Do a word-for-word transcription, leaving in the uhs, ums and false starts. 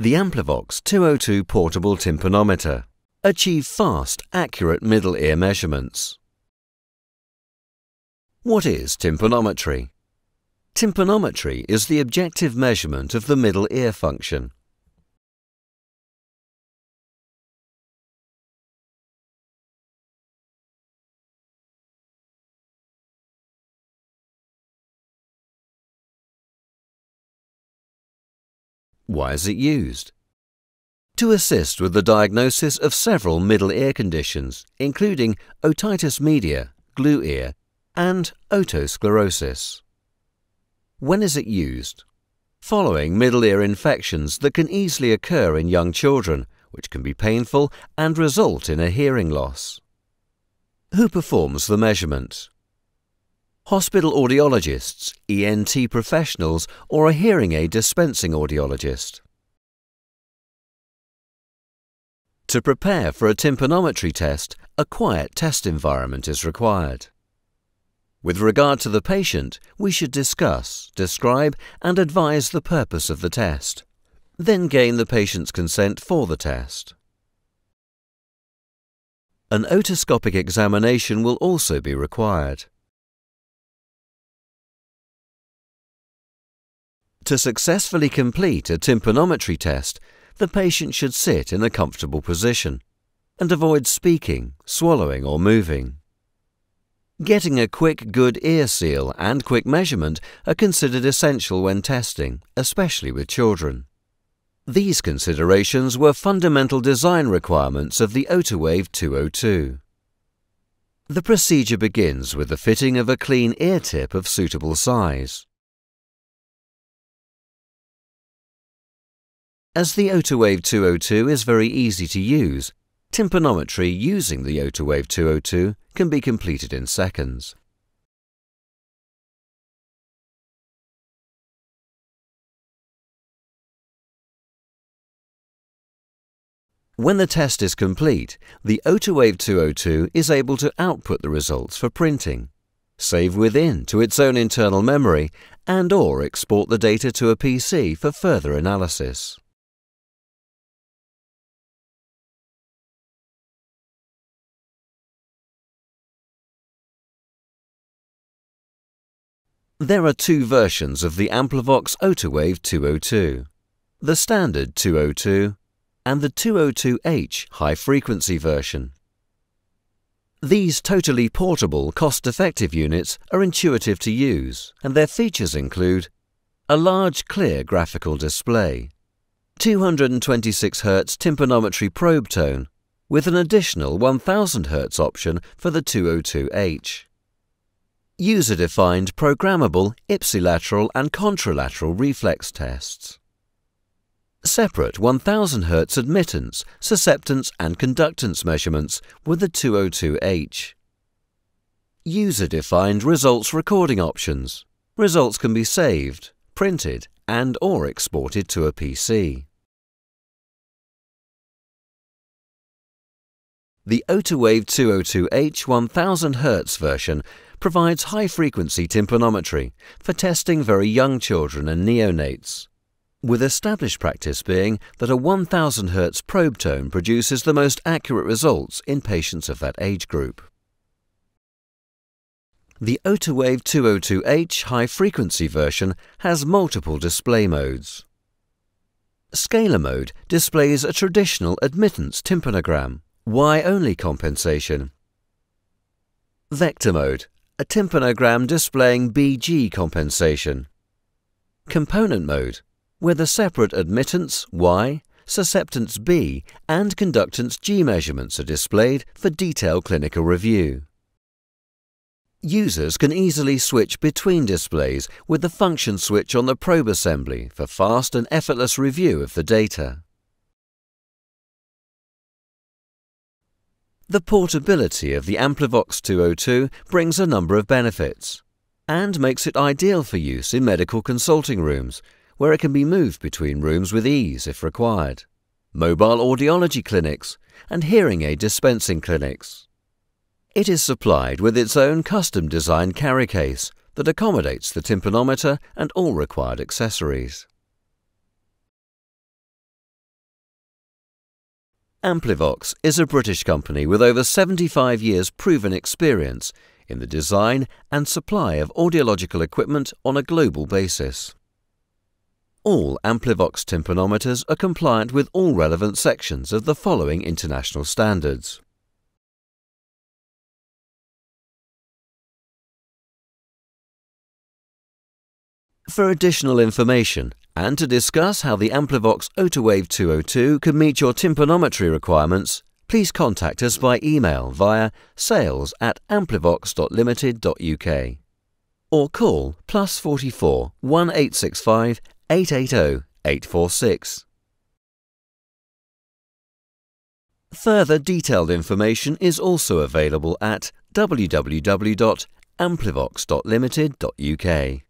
the Amplivox two oh two portable tympanometer. Achieve fast, accurate middle ear measurements. What is tympanometry? Tympanometry is the objective measurement of the middle ear function. Why is it used? To assist with the diagnosis of several middle ear conditions, including otitis media, glue ear, and otosclerosis. When is it used? Following middle ear infections that can easily occur in young children, which can be painful and result in a hearing loss. Who performs the measurement? Hospital audiologists, E N T professionals, or a hearing aid dispensing audiologist. To prepare for a tympanometry test, a quiet test environment is required. With regard to the patient, we should discuss, describe, and advise the purpose of the test, then gain the patient's consent for the test. An otoscopic examination will also be required. To successfully complete a tympanometry test, the patient should sit in a comfortable position and avoid speaking, swallowing or moving. Getting a quick good ear seal and quick measurement are considered essential when testing, especially with children. These considerations were fundamental design requirements of the Otowave two oh two. The procedure begins with the fitting of a clean ear tip of suitable size. As the Otowave two oh two is very easy to use, tympanometry using the Otowave two oh two can be completed in seconds. When the test is complete, the Otowave two oh two is able to output the results for printing, save within to its own internal memory, and or export the data to a P C for further analysis. There are two versions of the Amplivox Otowave two oh two, the standard two oh two and the two oh two H high-frequency version. These totally portable, cost-effective units are intuitive to use, and their features include a large clear graphical display, two hundred twenty-six hertz tympanometry probe tone with an additional one thousand hertz option for the two oh two H. User-defined programmable ipsilateral and contralateral reflex tests. Separate one thousand hertz admittance, susceptance and conductance measurements with the two oh two H. User-defined results recording options. Results can be saved, printed and or exported to a P C. The Otowave two oh two H one thousand hertz version provides high-frequency tympanometry for testing very young children and neonates, with established practice being that a one thousand hertz probe tone produces the most accurate results in patients of that age group. The Otowave two oh two H high-frequency version has multiple display modes. Scalar mode displays a traditional admittance tympanogram, Y-only compensation. Vector mode, a tympanogram displaying B G compensation. Component mode, where the separate admittance Y, susceptance B and conductance G measurements are displayed for detailed clinical review. Users can easily switch between displays with the function switch on the probe assembly for fast and effortless review of the data. The portability of the Amplivox two oh two brings a number of benefits and makes it ideal for use in medical consulting rooms, where it can be moved between rooms with ease if required, mobile audiology clinics and hearing aid dispensing clinics. It is supplied with its own custom-designed carry case that accommodates the tympanometer and all required accessories. Amplivox is a British company with over seventy-five years proven experience in the design and supply of audiological equipment on a global basis. All Amplivox tympanometers are compliant with all relevant sections of the following international standards. For additional information and to discuss how the Amplivox Otowave two oh two can meet your tympanometry requirements, please contact us by email via sales at amplivox dot limited dot U K or call plus four four, one eight six five, eight eight zero, eight four six. Further detailed information is also available at w w w dot amplivox dot limited dot U K.